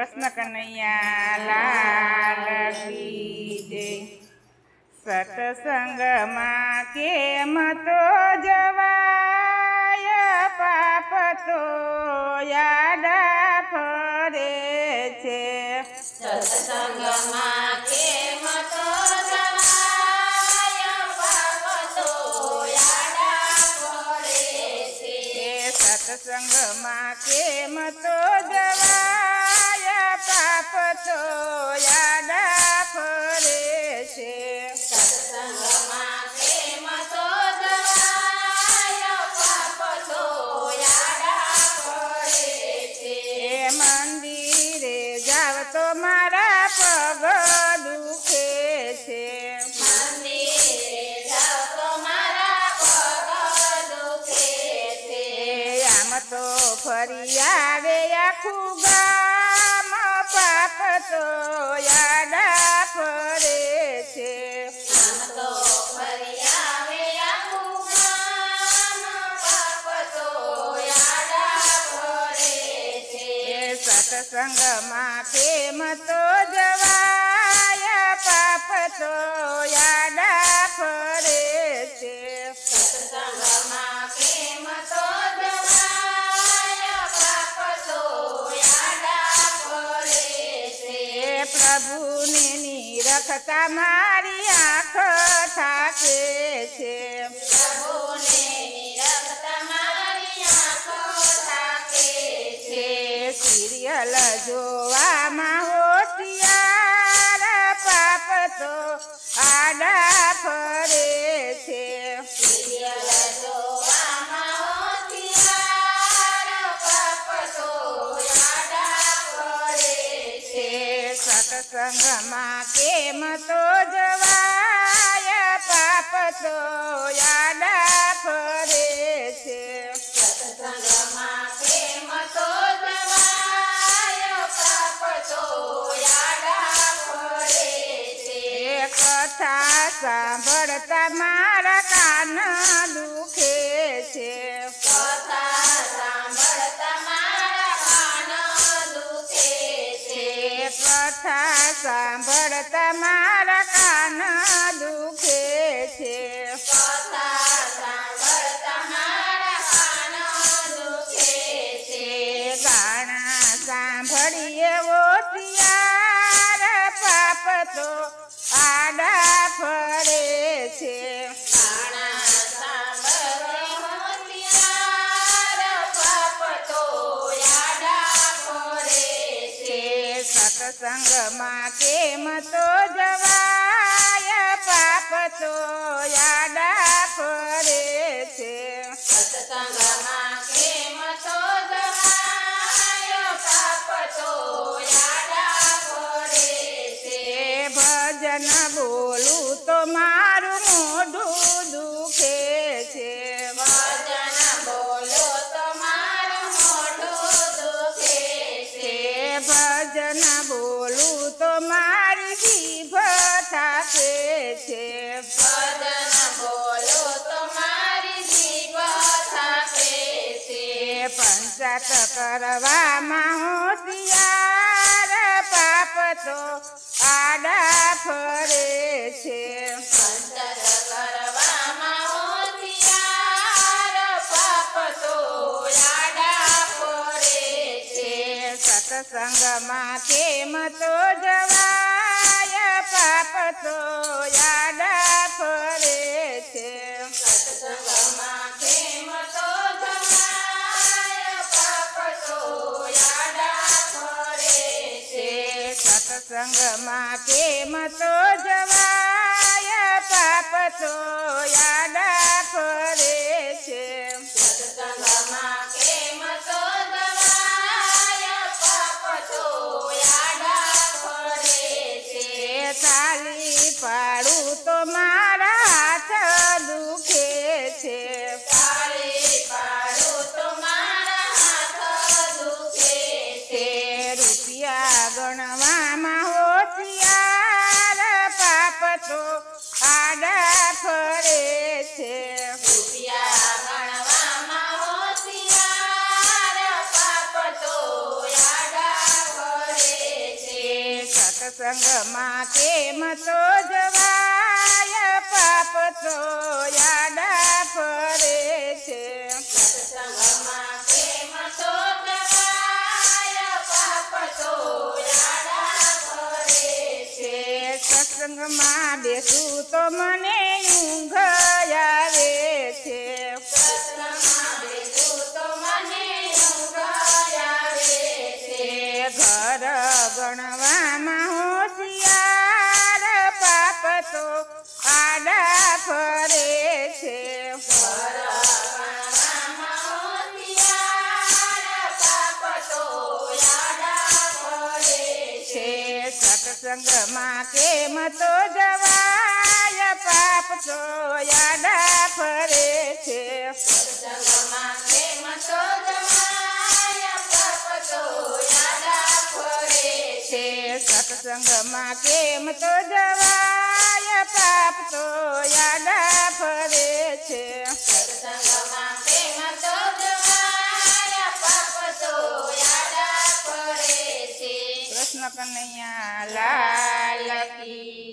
કૃષ્ણ કનૈયા લાલ કી જય। સત્સંગમાં કેમ તો જવાય પાપ તો યાદ ફરે છે। સત્સંગમાં કેમ તો જવાય પાપ તો યાદ ફરે છે। સત્સંગમાં કેમ તો જવાય પાપ તો યાદ ફરે છે। તો મારા પગ દુખે છે। મંદિરે જાવ તો મારા પગ દુખે છે। આમ તો ફરી આવે આખું ગામ પાપ તો યાદ ફરે છે। આમ તો ફરી આવે આખું ગામ પાપ તો યાદ ફરે છે। સત્સંગમાં કેમ તો જવાય પાપ તો યાદ ફરે છે। સત્સંગમાં કેમ તો જવાય પાપ તો યાદ ફરે છે। પ્રભુને નિરખતા મારી આંખ થાકે છે। પ્રભુને નિરખતા મારી આંખ થાકે છે। સિરિયલ જોવામાં હોશિયાર પાપ તો યાદ ફરે છે। સિરિયલ જોવામાં હોશિયાર પાપ તો યાદ ફરે છે। સત્સંગમાં કેમ તો જવાય પાપ તો યાદ ફરે છે। સત્સંગમાં કેમ તો કથા સાંભળતા મારા કાન દુખે છે। કથા સાંભળતા મારા કાન દુખે છે। કથા સાંભળતા મારા કાન દુખે છે। કથા સાંભળતા મારા કાન દુખે છે। ગાણા સાંભળીએ હોશિયાર પાપ તો યાદ ફરે છે। ગાણા સાંભળીએ હોશિયાર પાપ તો યાદ ફરે છે। સત્સંગમાં કેમ તો જવાય પાપ તો યાદ ફરે છે। સત્સંગમાં કેમ તો જવાય પાપ તો યાદ ફરે છે। ભજન બોલું તો મારું મોઢું દુખે છે। ભજન બોલું તો મારું મોઢું દુખે છે। ભજન બોલું તો મારી જીભ થાકે છે। ભજન બોલું તો મારી જીભ થાકે છે। પંચાત કરવામાં હોશિયાર પાપ તો યાદ ફરે છે। પંચાત કરવામાં હોશિયાર પાપ તો યાદ ફરે છે। સત્સંગમાં કેમ તો જવાય પાપ તો યાદ ફરે છે। સત્સંગમાં કેમ તો જવાય પાપ તો યાદ ફરે છે। સત્સંગમાં કેમ તો જવાય પાપ તો યાદ ફરે છે। સત્સંગમાં કેમ તો જવાય પાપ તો યાદ ફરે છે। તાલી પાડું તો મારા હાથ દુખે છે। તાળી પાડું તો મારા હાથ દુખે છે। રૂપિયા ગણવામાં હોશિયાર પાપ તો યાદ ફરે છે। રૂપિયા ગણવામાં હોશિયાર પાપ તો યાદ ફરે संग माके मतो जवाय पाप तो यादा परे छे संग माके मतो जवाय पाप तो यादा परे छे सत्संग मा बेसू तो मने ऊंघ आवे छे सत्संग मा बेसू तो मने ऊंघ आवे छे घर गणवा तो आडा फरे छे पाप तो आडा फरे छे सत्संग माके मतो जवाय पाप तो आडा फरे छे सत्संग माके मतो जवाय पाप तो आडा फरे छे सत्संग माके मतो जवाय पाप तो यादा फरे छे सत्संगमा के मतो जवाया पाप तो यादा फरे छे कृष्ण कन्हैया लाल की।